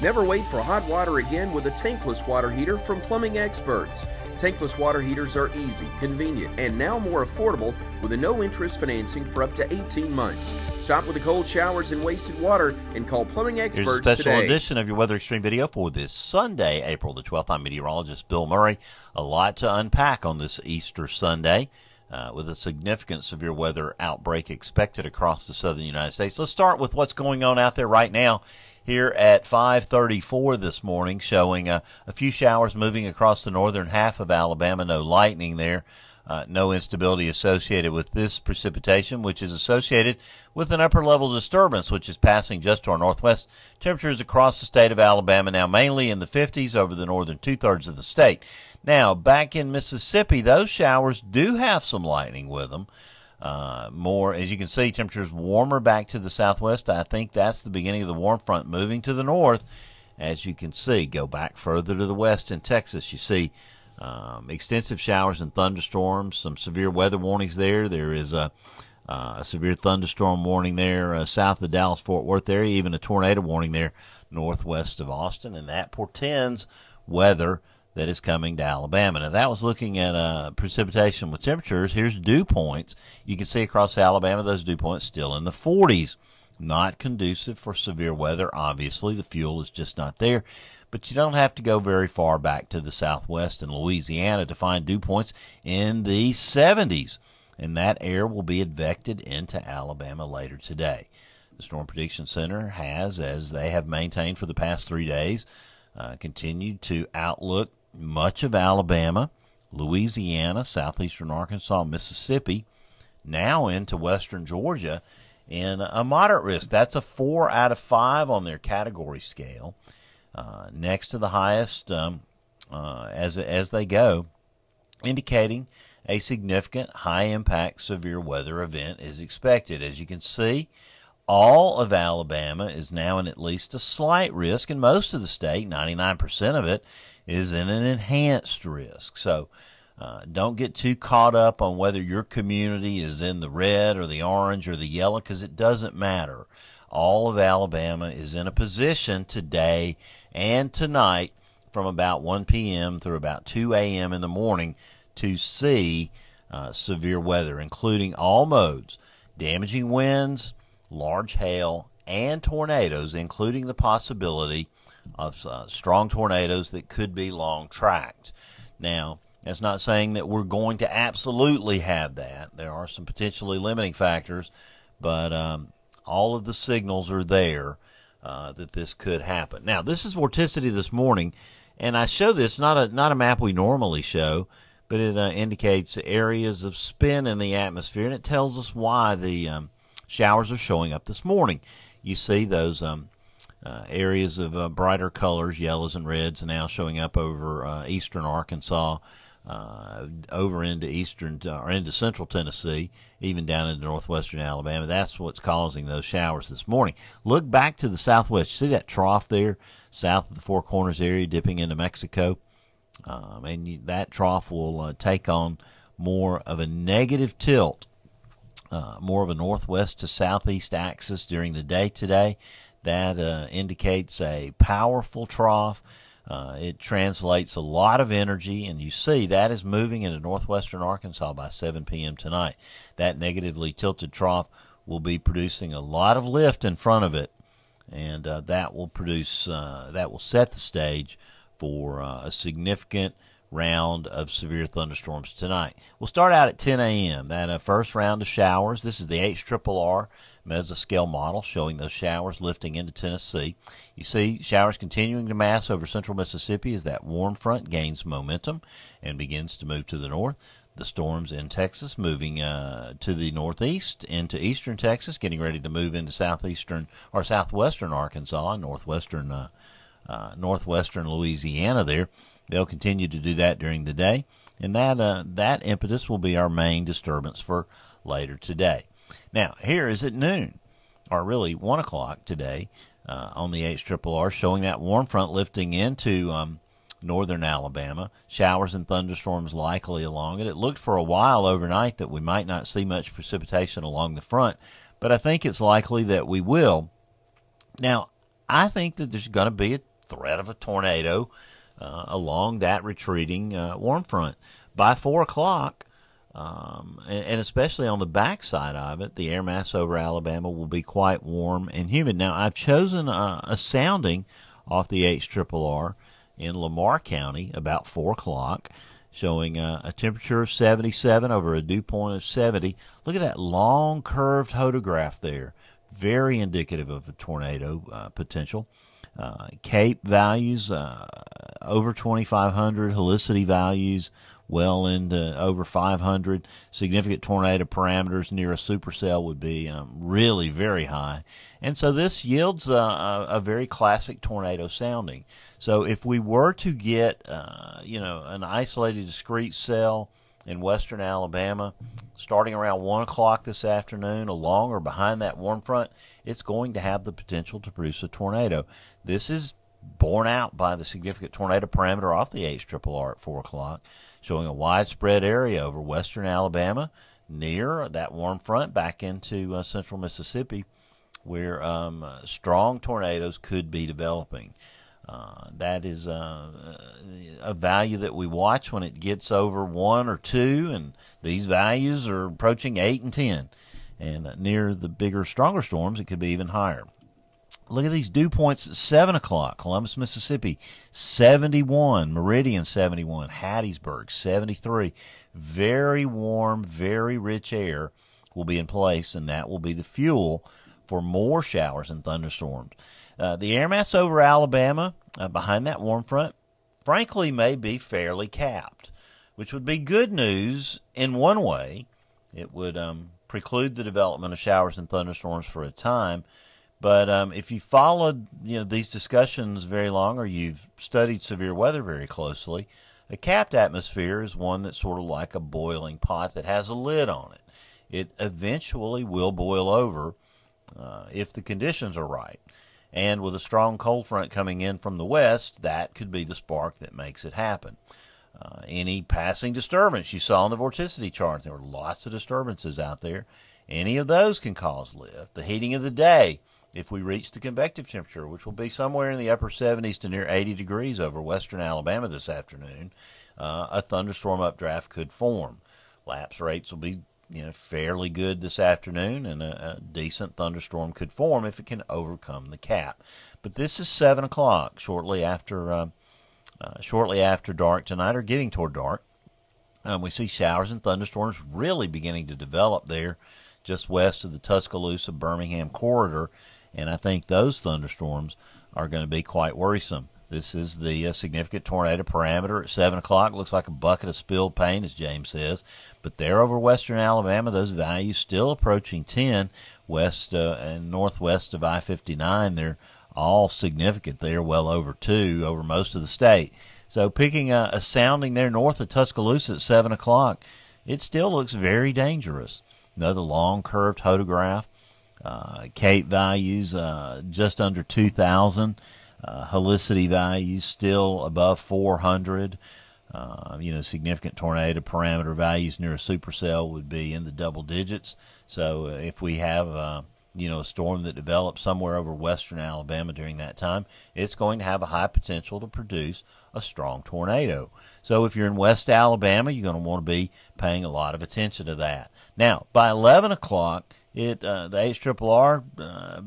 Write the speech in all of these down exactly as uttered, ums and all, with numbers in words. Never wait for hot water again with a tankless water heater from Plumbing Experts. Tankless water heaters are easy, convenient, and now more affordable with a no-interest financing for up to eighteen months. Stop with the cold showers and wasted water and call Plumbing Experts today. Here's a special edition of your Weather Extreme video for this Sunday, April the twelfth. I'm meteorologist Bill Murray. A lot to unpack on this Easter Sunday uh, with a significant severe weather outbreak expected across the southern United States. Let's start with what's going on out there right now. Here at five thirty-four this morning, showing uh, a few showers moving across the northern half of Alabama. No lightning there. Uh, no instability associated with this precipitation, which is associated with an upper-level disturbance, which is passing just to our northwest. Temperatures across the state of Alabama now mainly in the fifties over the northern two-thirds of the state. Now, back in Mississippi, those showers do have some lightning with them. Uh, more, as you can see, temperatures warmer back to the southwest. I think that's the beginning of the warm front moving to the north. As you can see, go back further to the west in Texas, you see um, extensive showers and thunderstorms, some severe weather warnings there. There is a, uh, a severe thunderstorm warning there uh, south of Dallas-Fort Worth area, even a tornado warning there northwest of Austin, and that portends weather that is coming to Alabama. Now, that was looking at uh, precipitation with temperatures. Here's dew points. You can see across Alabama, those dew points still in the forties. Not conducive for severe weather, obviously. The fuel is just not there. But you don't have to go very far back to the southwest in Louisiana to find dew points in the seventies. And that air will be advected into Alabama later today. The Storm Prediction Center has, as they have maintained for the past three days, uh, continued to outlook much of Alabama, Louisiana, southeastern Arkansas, Mississippi, now into western Georgia in a moderate risk. That's a four out of five on their category scale. Uh, next to the highest um, uh, as, as they go, indicating a significant high-impact severe weather event is expected. As you can see, all of Alabama is now in at least a slight risk, and most of the state, ninety-nine percent of it, is in an enhanced risk. So uh, don't get too caught up on whether your community is in the red or the orange or the yellow, because it doesn't matter. All of Alabama is in a position today and tonight from about one p m through about two a m in the morning to see uh, severe weather, including all modes, damaging winds, large hail, and tornadoes, including the possibility of uh, strong tornadoes that could be long-tracked. Now, that's not saying that we're going to absolutely have that. There are some potentially limiting factors, but um, all of the signals are there uh, that this could happen. Now, this is vorticity this morning, and I show this, not a, not a map we normally show, but it uh, indicates areas of spin in the atmosphere, and it tells us why the um, showers are showing up this morning. You see those um, uh, areas of uh, brighter colors, yellows and reds, now showing up over uh, eastern Arkansas, uh, over into eastern uh, or into central Tennessee, even down into northwestern Alabama. That's what's causing those showers this morning. Look back to the southwest. You see that trough there, south of the Four Corners area, dipping into Mexico, um, and you, that trough will uh, take on more of a negative tilt. Uh, more of a northwest to southeast axis during the day today. That uh, indicates a powerful trough. Uh, it translates a lot of energy, and you see that is moving into northwestern Arkansas by seven p m tonight. That negatively tilted trough will be producing a lot of lift in front of it, and uh, that will produce uh, that will set the stage for uh, a significant round of severe thunderstorms tonight. We'll start out at ten a m That uh, first round of showers. This is the H R R R mesoscale model showing those showers lifting into Tennessee. You see showers continuing to mass over central Mississippi as that warm front gains momentum and begins to move to the north. The storms in Texas moving uh, to the northeast into eastern Texas, getting ready to move into southeastern or southwestern Arkansas and northwestern uh, uh, northwestern Louisiana there. They'll continue to do that during the day, and that uh, that impetus will be our main disturbance for later today. Now, here is at noon, or really one o'clock today, uh, on the H R R R, showing that warm front lifting into um, northern Alabama, showers and thunderstorms likely along it. It looked for a while overnight that we might not see much precipitation along the front, but I think it's likely that we will. Now, I think that there's going to be a threat of a tornado uh, along that retreating uh, warm front. By four o'clock, um, and, and especially on the backside of it, the air mass over Alabama will be quite warm and humid. Now, I've chosen a, a sounding off the H R R R in Lamar County about four o'clock, showing uh, a temperature of seventy-seven over a dew point of seventy. Look at that long curved hodograph there. Very indicative of a tornado uh, potential. Uh, CAPE values uh, over twenty-five hundred, helicity values well into over five hundred. Significant tornado parameters near a supercell would be um, really very high. And so this yields uh, a very classic tornado sounding. So if we were to get, uh, you know, an isolated discrete cell in western Alabama starting around one o'clock this afternoon along or behind that warm front, it's going to have the potential to produce a tornado. This is borne out by the significant tornado parameter off the H R R R at four o'clock, showing a widespread area over western Alabama near that warm front back into uh, central Mississippi, where um, uh, strong tornadoes could be developing. Uh, that is uh, a value that we watch when it gets over one or two, and these values are approaching eight and ten. And uh, near the bigger, stronger storms, it could be even higher. Look at these dew points at seven o'clock. Columbus, Mississippi, seventy-one. Meridian, seventy-one. Hattiesburg, seventy-three. Very warm, very rich air will be in place, and that will be the fuel for more showers and thunderstorms. Uh, the air mass over Alabama uh, behind that warm front, frankly, may be fairly capped, which would be good news in one way. It would um, preclude the development of showers and thunderstorms for a time. But um, if you followed you know, these discussions very long, or you've studied severe weather very closely, a capped atmosphere is one that's sort of like a boiling pot that has a lid on it. It eventually will boil over uh, if the conditions are right. And with a strong cold front coming in from the west, that could be the spark that makes it happen. Uh, any passing disturbance you saw on the vorticity chart, there were lots of disturbances out there. Any of those can cause lift. The heating of the day, if we reach the convective temperature, which will be somewhere in the upper seventies to near eighty degrees over western Alabama this afternoon, uh, a thunderstorm updraft could form. Lapse rates will be you know, fairly good this afternoon, and a, a decent thunderstorm could form if it can overcome the cap. But this is seven o'clock, shortly after uh, uh, shortly after dark tonight, or getting toward dark. Um, we see showers and thunderstorms really beginning to develop there, just west of the Tuscaloosa-Birmingham corridor, and I think those thunderstorms are going to be quite worrisome. This is the uh, significant tornado parameter at seven o'clock. Looks like a bucket of spilled paint, as James says. But there over western Alabama, those values still approaching ten. West uh, and northwest of I fifty-nine, they're all significant. They're well over two over most of the state. So picking a, a sounding there north of Tuscaloosa at seven o'clock, it still looks very dangerous. Another long curved hodograph. Uh, CAPE values uh, just under two thousand. Uh, helicity values still above four hundred. Uh, you know, significant tornado parameter values near a supercell would be in the double digits. So if we have, uh, you know, a storm that develops somewhere over western Alabama during that time, it's going to have a high potential to produce a strong tornado. So if you're in west Alabama, you're going to want to be paying a lot of attention to that. Now, by eleven o'clock, it uh, the H R R R uh,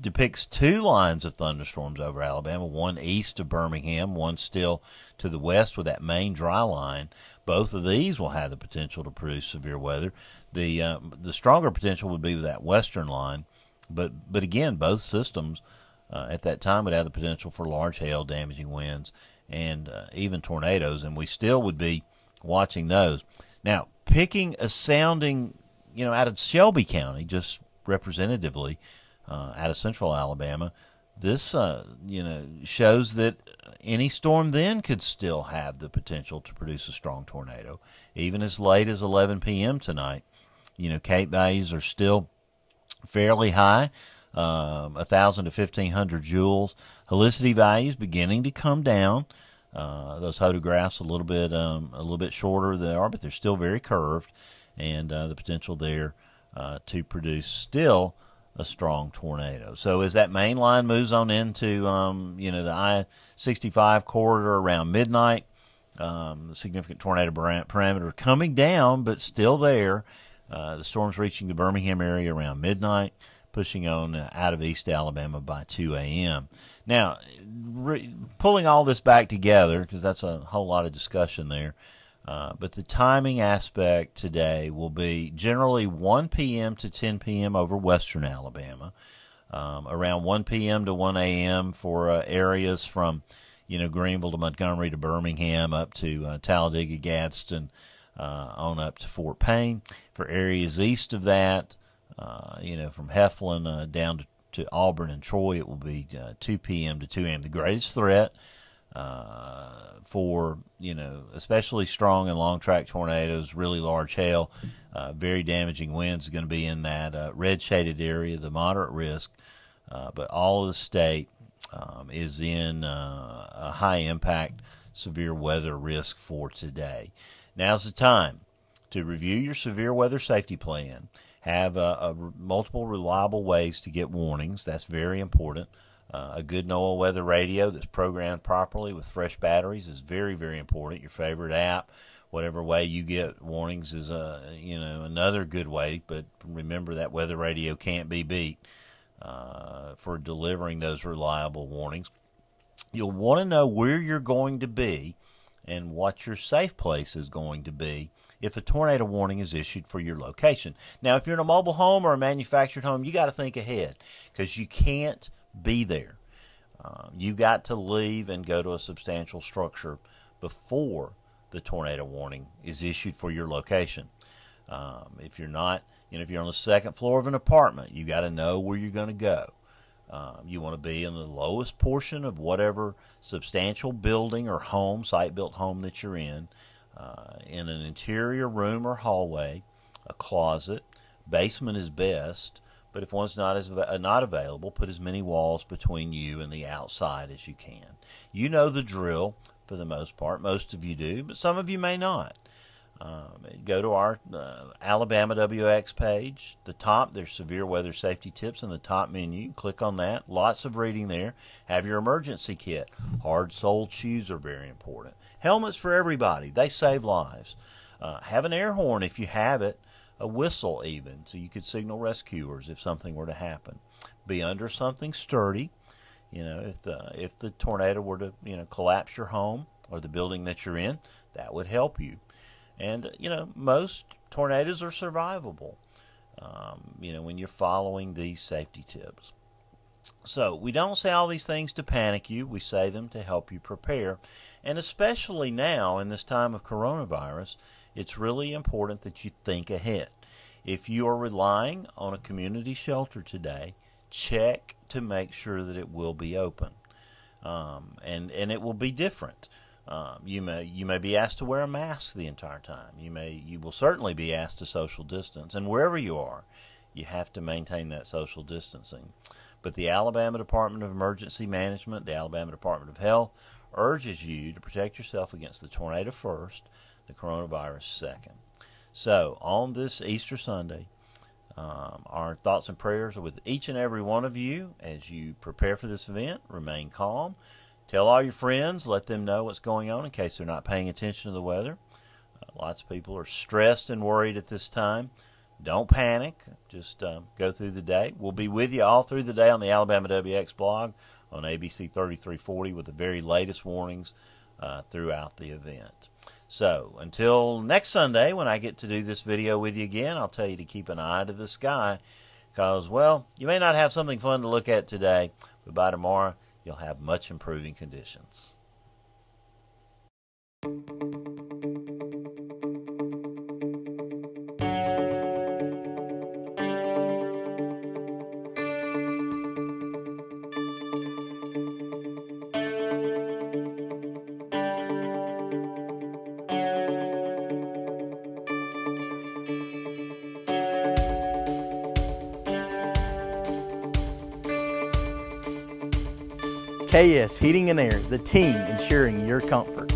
depicts two lines of thunderstorms over Alabama, one east of Birmingham, one still to the west with that main dry line. Both of these will have the potential to produce severe weather. The uh, the stronger potential would be with that western line, but but again, both systems uh, at that time would have the potential for large hail, damaging winds, and uh, even tornadoes, and we still would be watching those. Now, picking a sounding, you know, out of Shelby County, just representatively, Uh, out of central Alabama, this uh, you know shows that any storm then could still have the potential to produce a strong tornado, even as late as eleven p m tonight. You know, CAPE values are still fairly high, um, one thousand to fifteen hundred joules. Helicity values beginning to come down. Uh, those hodographs a little bit um, a little bit shorter than they are, but they're still very curved, and uh, the potential there uh, to produce still a strong tornado. So as that main line moves on into, um, you know, the I sixty-five corridor around midnight, um, the significant tornado parameter coming down, but still there. Uh, the storm's reaching the Birmingham area around midnight, pushing on out of East Alabama by two A M Now, re pulling all this back together, because that's a whole lot of discussion there, uh, but the timing aspect today will be generally one P M to ten P M over western Alabama, um, around one P M to one A M for uh, areas from, you know, Greenville to Montgomery to Birmingham up to uh, Talladega, Gadsden, Uh, on up to Fort Payne. For areas east of that, uh, you know, from Heflin uh, down to, to Auburn and Troy, it will be uh, two P M to two A M The greatest threat uh, for, you know, especially strong and long track tornadoes, really large hail, uh, very damaging winds is going to be in that uh, red shaded area, the moderate risk. Uh, but all of the state um, is in uh, a high impact, severe weather risk for today. Now's the time to review your severe weather safety plan. Have uh, a, multiple reliable ways to get warnings. That's very important. Uh, a good NOAA weather radio that's programmed properly with fresh batteries is very, very important. Your favorite app, whatever way you get warnings, is a, you know, another good way. But remember that weather radio can't be beat uh, for delivering those reliable warnings. You'll want to know where you're going to be and what your safe place is going to be if a tornado warning is issued for your location. Now, if you're in a mobile home or a manufactured home, you got to think ahead because you can't be there. Uh, you got to leave and go to a substantial structure before the tornado warning is issued for your location. Um, if you're not, you know, if you're on the second floor of an apartment, you got to know where you're going to go. Um, you want to be in the lowest portion of whatever substantial building or home, site-built home that you're in, uh, in an interior room or hallway, a closet. Basement is best, but if one's not, as, uh, not available, put as many walls between you and the outside as you can. You know the drill for the most part. Most of you do, but some of you may not. Um, go to our uh, Alabama W X page. The top, there's severe weather safety tips in the top menu. Click on that. Lots of reading there. Have your emergency kit. Hard-soled shoes are very important. Helmets for everybody. They save lives. Uh, have an air horn if you have it. A whistle even, so you could signal rescuers if something were to happen. Be under something sturdy. You know, if the, if the tornado were to, you know, collapse your home or the building that you're in, that would help you. And, you know, most tornadoes are survivable, um, you know, when you're following these safety tips. So we don't say all these things to panic you. We say them to help you prepare. And especially now in this time of coronavirus, it's really important that you think ahead. If you are relying on a community shelter today, check to make sure that it will be open. Um, and, and it will be different. Um, you may you may be asked to wear a mask the entire time. You may you will certainly be asked to social distance, and wherever you are, you have to maintain that social distancing. But the Alabama Department of Emergency Management, the Alabama Department of Health, urges you to protect yourself against the tornado first, the coronavirus second. So on this Easter Sunday, um, our thoughts and prayers are with each and every one of you as you prepare for this event. Remain calm. Tell all your friends, let them know what's going on in case they're not paying attention to the weather. Uh, lots of people are stressed and worried at this time. Don't panic, just um, go through the day. We'll be with you all through the day on the Alabama W X blog on A B C thirty-three forty with the very latest warnings uh, throughout the event. So until next Sunday when I get to do this video with you again, I'll tell you to keep an eye to the sky because, well, you may not have something fun to look at today, but by tomorrow, you'll have much improving conditions. A S Heating and Air, the team ensuring your comfort.